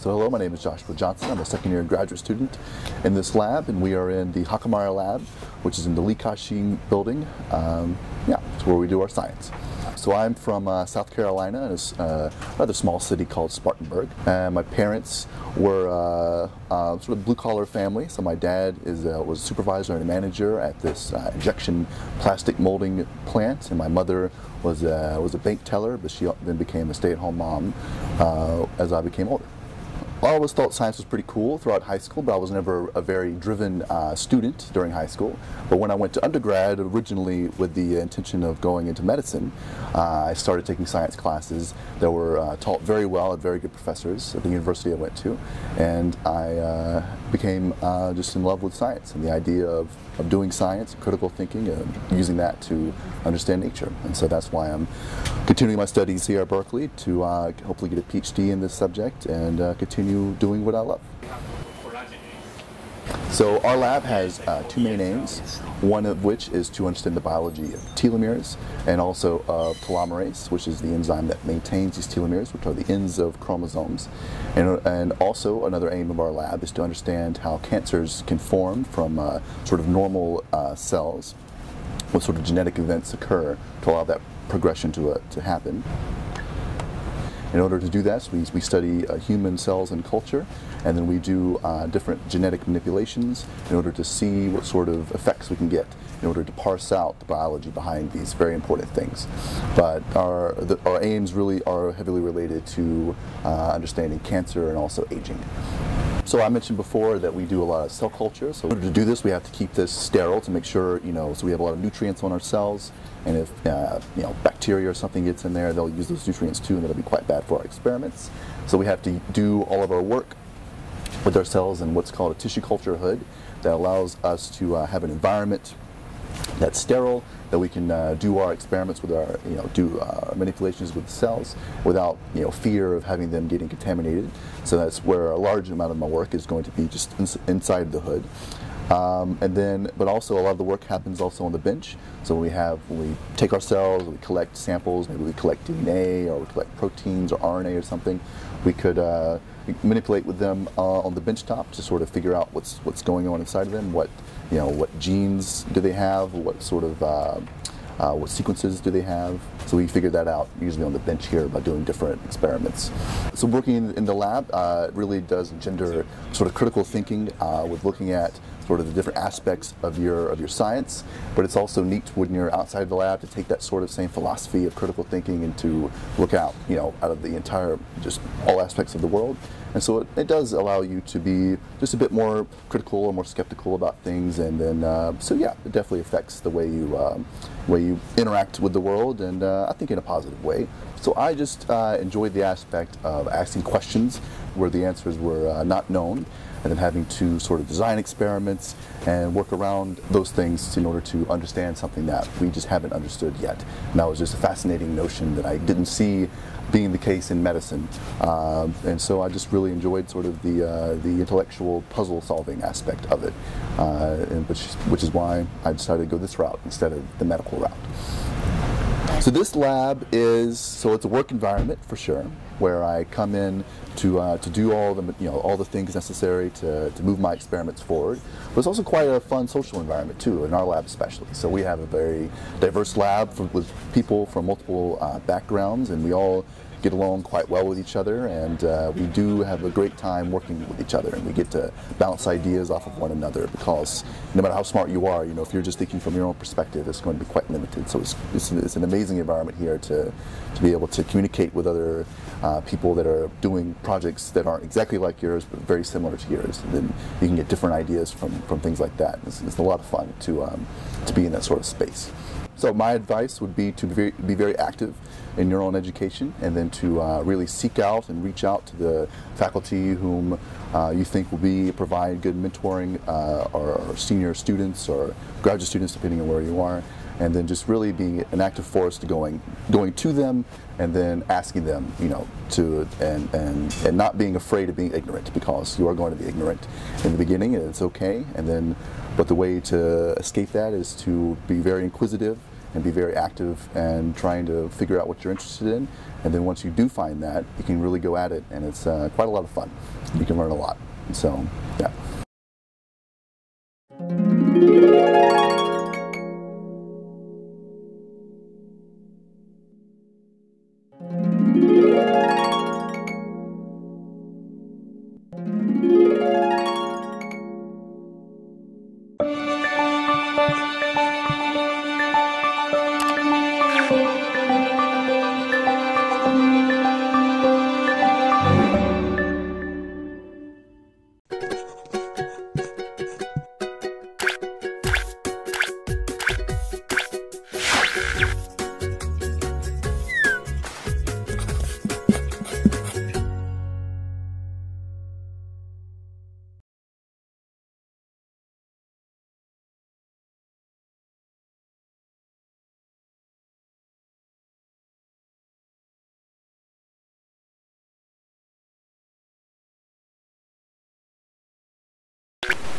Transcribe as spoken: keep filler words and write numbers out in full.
So hello, my name is Joshua Johnson. I'm a second year graduate student in this lab, and we are in the Hockemeyer Lab, which is in the Li Ka Shing building. Um, yeah, it's where we do our science. So I'm from uh, South Carolina, in a uh, rather small city called Spartanburg. And my parents were uh, uh, sort of blue-collar family. So my dad is uh, was a supervisor and a manager at this uh, injection plastic molding plant, and my mother was uh, was a bank teller, but she then became a stay-at-home mom uh, as I became older. I always thought science was pretty cool throughout high school, but I was never a very driven uh, student during high school. But when I went to undergrad, originally with the intention of going into medicine, uh, I started taking science classes that were uh, taught very well at very good professors at the university I went to. And I uh, became uh, just in love with science and the idea of, of doing science, critical thinking, and using that to understand nature. And so that's why I'm continuing my studies here at Berkeley to uh, hopefully get a PhD in this subject and uh, continue doing what I love. So our lab has uh, two main aims, one of which is to understand the biology of telomeres and also of telomerase, which is the enzyme that maintains these telomeres, which are the ends of chromosomes. And, and also another aim of our lab is to understand how cancers can form from uh, sort of normal uh, cells, what sort of genetic events occur to allow that progression to, uh, to happen. In order to do that, we, we study uh, human cells and culture, and then we do uh, different genetic manipulations in order to see what sort of effects we can get in order to parse out the biology behind these very important things. But our, the, our aims really are heavily related to uh, understanding cancer and also aging. So I mentioned before that we do a lot of cell culture. So in order to do this, we have to keep this sterile to make sure, you know, so we have a lot of nutrients on our cells. And if, uh, you know, bacteria or something gets in there, they'll use those nutrients too, and that'll be quite bad for our experiments. So we have to do all of our work with our cells in what's called a tissue culture hood that allows us to uh, have an environment that's sterile, that we can uh, do our experiments with our, you know, do uh, manipulations with the cells without, you know, fear of having them getting contaminated. So that's where a large amount of my work is going to be, just ins inside the hood. Um, and then, but also a lot of the work happens also on the bench. So we have, we take our cells, we collect samples, maybe we collect D N A or we collect proteins or R N A or something. We could uh, manipulate with them uh, on the bench top to sort of figure out what's what's going on inside of them. What, you know, what genes do they have? What sort of uh, uh, what sequences do they have? So we figure that out usually on the bench here by doing different experiments. So working in, in the lab uh, really does engender sort of critical thinking uh, with looking at sort of the different aspects of your of your science, but it's also neat when you're outside the lab to take that sort of same philosophy of critical thinking and to look out, you know, out of the entire, just all aspects of the world. And so it, it does allow you to be just a bit more critical or more skeptical about things, and then uh, so yeah, it definitely affects the way you um, way you interact with the world, and uh, I think in a positive way. So I just uh, enjoyed the aspect of asking questions where the answers were uh, not known, and then having to sort of design experiments and work around those things in order to understand something that we just haven't understood yet. And that was just a fascinating notion that I didn't see being the case in medicine. Uh, and so I just really enjoyed sort of the, uh, the intellectual puzzle solving aspect of it, uh, and which, which is why I decided to go this route instead of the medical route. So this lab is, so it's a work environment for sure, where I come in to uh, to do all the, you know, all the things necessary to, to move my experiments forward. But it's also quite a fun social environment too, in our lab especially. So we have a very diverse lab for, with people from multiple uh, backgrounds, and we all get along quite well with each other, and uh, we do have a great time working with each other, and we get to bounce ideas off of one another, because no matter how smart you are, you know, if you're just thinking from your own perspective, it's going to be quite limited. So it's, it's, it's an amazing environment here to, to be able to communicate with other uh, people that are doing projects that aren't exactly like yours, but very similar to yours. And then you can get different ideas from, from things like that. It's, it's a lot of fun to, um, to be in that sort of space. So my advice would be to be very, be very active in your own education, and then to uh, really seek out and reach out to the faculty whom uh, you think will be provide good mentoring, uh, or, or senior students or graduate students, depending on where you are, and then just really being an active force to going going to them and then asking them, you know, to and, and, and not being afraid of being ignorant, because you are going to be ignorant in the beginning, and it's okay. And then, but the way to escape that is to be very inquisitive and be very active and trying to figure out what you're interested in. And then once you do find that, you can really go at it, and it's uh, quite a lot of fun. You can learn a lot. So, yeah.